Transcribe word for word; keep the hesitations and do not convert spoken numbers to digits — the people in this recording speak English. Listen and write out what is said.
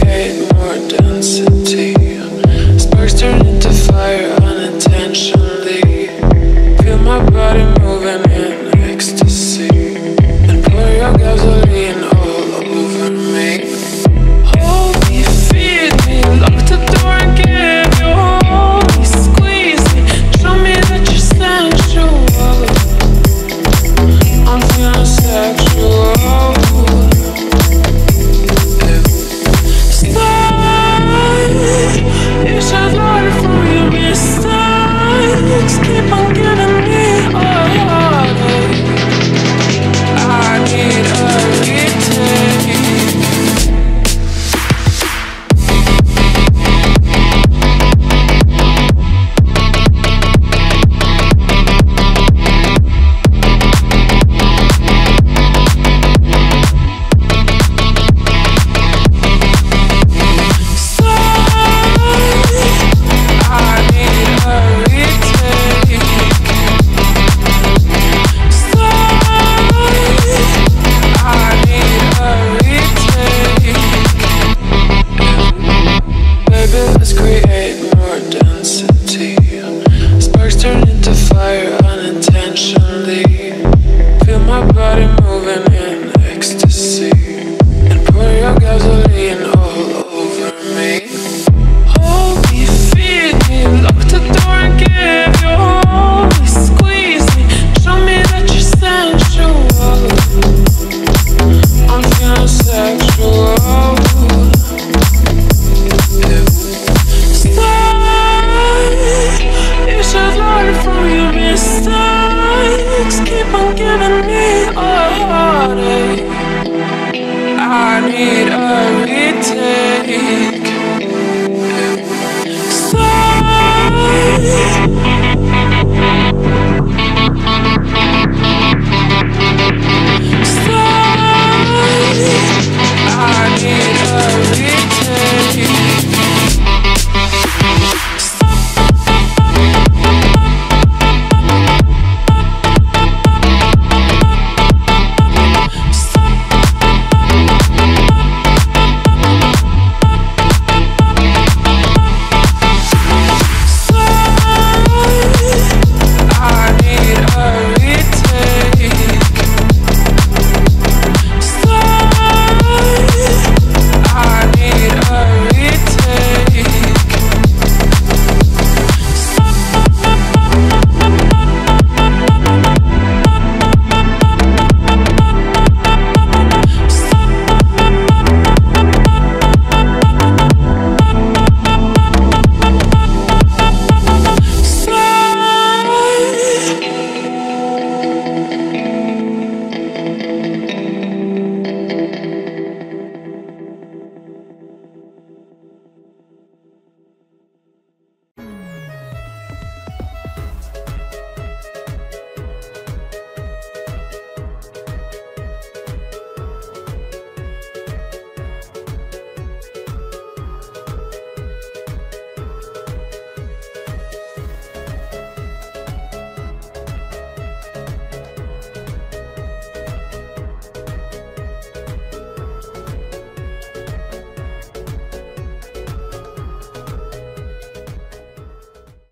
create more density. Sparks turn into fire unintentionally. Feel my body